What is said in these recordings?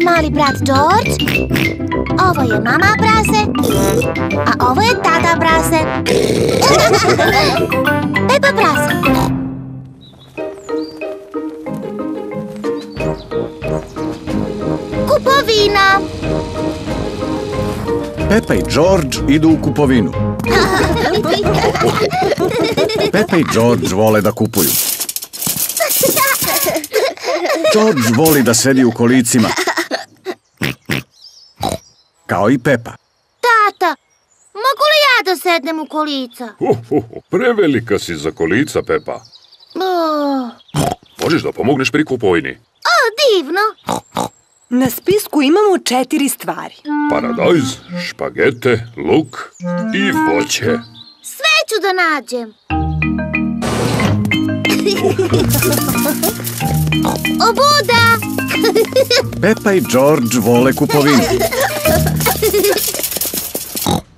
je mali brat Đorđe, ovo je mama Braze, a ovo je tata Braze. Peppa Braze. Kupovina. Peppa i Đorđe idu u kupovinu. Peppa i Đorđe vole da kupuju. Đorđe voli da sedi u kolicima. Kao i Peppa. Tata, mogu li ja da sednem u kolica? Prevelika si za kolica, Peppa. Možeš da pomogneš pri kupovini. O, divno. Na spisku imamo 4 stvari. Paradajz, špagete, luk i voće. Sve ću da nađem. Obuda! Peppa i Đorđe vole kupovinu.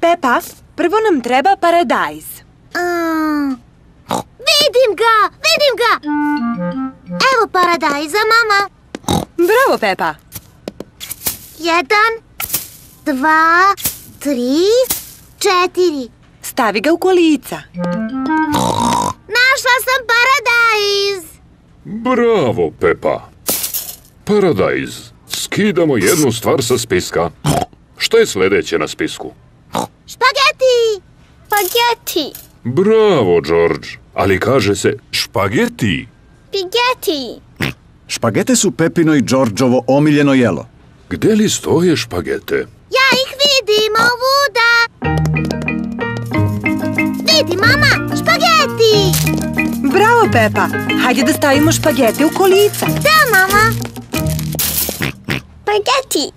Peppa, prvo nam treba paradajz. Vidim ga, vidim ga! Evo paradajza, mama. Bravo, Peppa. 1, 2, 3, 4. Stavi ga u kolica. Našla sam paradajz. Bravo, Peppa. Paradajz. Skidamo jednu stvar sa spiska. Što je sljedeće na spisku? Špageti. Špageti. Bravo, Đorđe. Ali kaže se špageti. Špageti. Špagete su Peppino i Đorđevo omiljeno jelo. Gde li stoje špagete? Ja ih vidim ovuda. Vidi, mama, špageti! Bravo, Peppa. Hajde da stavimo špagete u kolica. Da, mama. Špageti.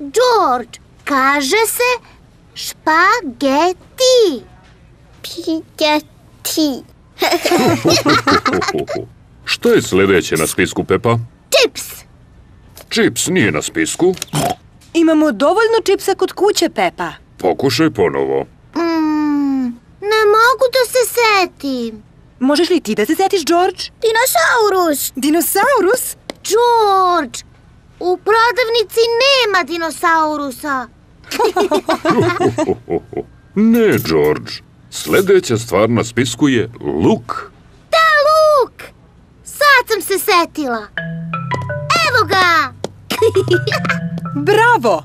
Đorđe, kaže se špageti. Špageti. Što je sljedeće na spisku, Peppa? Čips. Čips nije na spisku. Imamo dovoljno čipsa kod kuće, Peppa. Pokušaj ponovo. Ne mogu da se setim. Možeš li ti da se setiš, Đorđe? Dinosaurus. Dinosaurus? Đorđe, u prodavnici nema dinosaurusa. Ne, Đorđe. Sljedeća stvar na spisku je luk. Da, luk. Sad sam se setila. Evo ga! Bravo!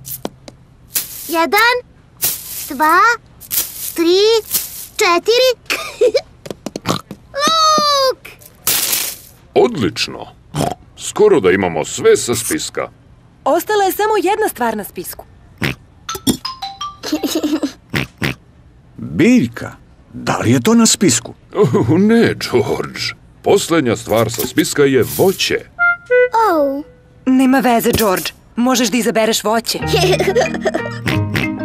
1, 2, 3, 4. Luk! Odlično! Skoro da imamo sve sa spiska. Ostala je samo jedna stvar na spisku. Biljka, da li je to na spisku? Ne, Đorđe. Posljednja stvar sa spiska je voće. Nema veze, Đorđe. Možeš da izabereš voće.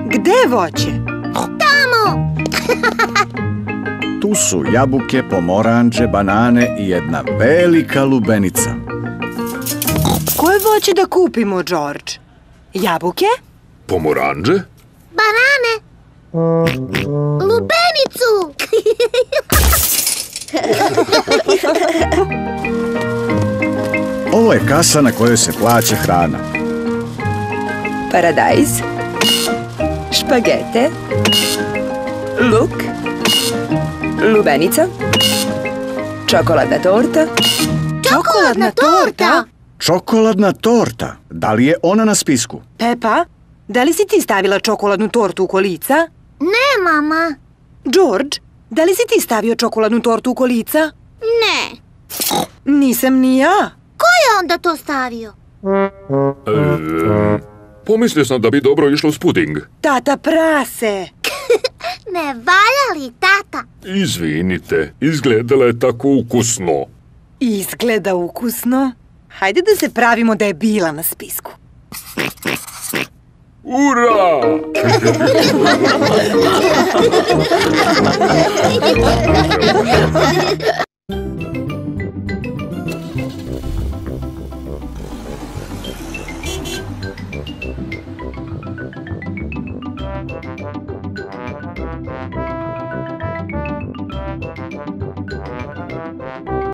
Gde je voće? Tamo! Tu su jabuke, pomoranđe, banane i jedna velika lubenica. Koje voće da kupimo, Đorđe? Jabuke? Pomoranđe? Banane? Lubenicu! Ovo je kasa na kojoj se plaća hrana. Paradajz, špagete, luk, lubenica, čokoladna torta. Čokoladna torta? Čokoladna torta. Da li je ona na spisku? Peppa, da li si ti stavila čokoladnu tortu u kolica? Ne, mama. Đorđe, da li si ti stavio čokoladnu tortu u kolica? Ne. Nisam ni ja. Ko je onda to stavio? Pomislio sam da bi dobro išlo s puding. Tata Prase! Ne valja li, tata? Izvinite, izgledala je tako ukusno. Izgleda ukusno? Hajde da se pravimo da je bila na spisku. Ura!